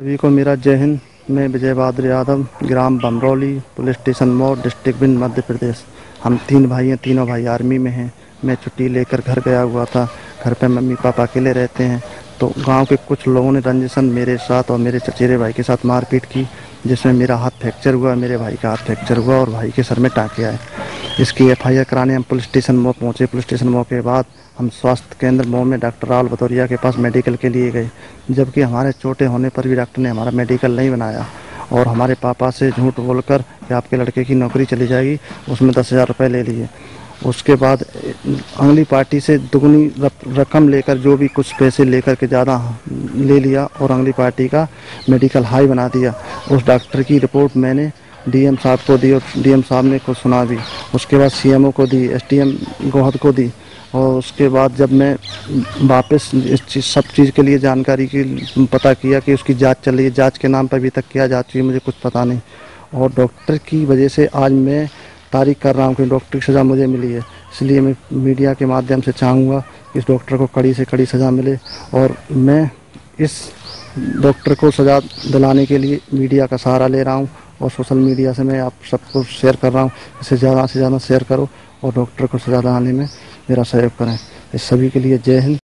सभी को मेरा जय हिंद। मैं विजय बहादुर यादव, ग्राम बमरोली, पुलिस स्टेशन मोड़, डिस्ट्रिक्ट भिंड, मध्य प्रदेश। हम तीन भाई हैं, तीनों भाई आर्मी में हैं। मैं छुट्टी लेकर घर गया हुआ था। घर पे मम्मी पापा अकेले रहते हैं, तो गांव के कुछ लोगों ने रंजिशन मेरे साथ और मेरे चचेरे भाई के साथ मारपीट की, जिसमें मेरा हाथ फ्रैक्चर हुआ, मेरे भाई का हाथ फ्रैक्चर हुआ और भाई के सर में टाँके आए। इसकी एफआईआर कराने हम पुलिस स्टेशन मोड़ पहुँचे। पुलिस स्टेशन मोड़ के बाद हम स्वास्थ्य केंद्र मोह में डॉक्टर लाल भदौरिया के पास मेडिकल के लिए गए, जबकि हमारे छोटे होने पर भी डॉक्टर ने हमारा मेडिकल नहीं बनाया और हमारे पापा से झूठ बोलकर कि आपके लड़के की नौकरी चली जाएगी, उसमें 10,000 रुपये ले लिए। उसके बाद अगली पार्टी से दुगनी रकम लेकर, जो भी कुछ पैसे लेकर के ज़्यादा ले लिया और अगली पार्टी का मेडिकल हाई बना दिया। उस डॉक्टर की रिपोर्ट मैंने डीएम साहब को दी और डीएम साहब ने कुछ सुना दी। उसके बाद सीएमओ को दी, एसडीएम गोहद को दी। और उसके बाद जब मैं वापस इस चीज़ सब चीज़ के लिए जानकारी की पता किया कि उसकी जांच चल रही है, जांच के नाम पर अभी तक किया जा चुकी है, मुझे कुछ पता नहीं। और डॉक्टर की वजह से आज मैं तारीफ कर रहा हूँ कि डॉक्टर की सज़ा मुझे मिली है। इसलिए मैं मीडिया के माध्यम से चाहूँगा कि इस डॉक्टर को कड़ी से कड़ी सज़ा मिले और मैं इस डॉक्टर को सज़ा दिलाने के लिए मीडिया का सहारा ले रहा हूँ और सोशल मीडिया से मैं आप सबको शेयर कर रहा हूँ। इसे ज़्यादा से ज़्यादा शेयर करो और डॉक्टर को सज़ा दिलाने में मेरा सहयोग करें। इस सभी के लिए जय हिंद।